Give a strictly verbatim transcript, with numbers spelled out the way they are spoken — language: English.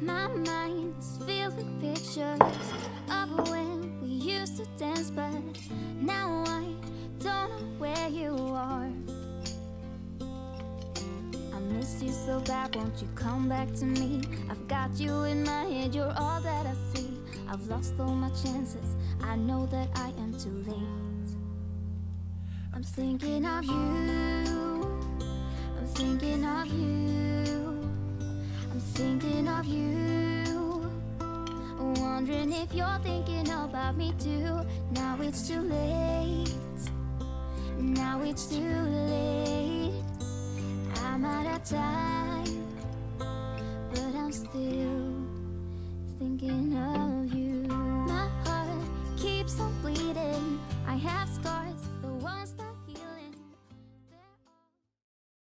My mind is filled with pictures of when we used to dance, but now I don't know where you are. I miss you so bad, won't you come back to me? I've got you in my head, you're all that I see. I've lost all my chances, I know that I am too late. I'm thinking of you, I'm thinking of you, I'm thinking of you, wondering if you're thinking about me too. Now it's too late, now it's too late. I'm out of time, but I'm still thinking of you.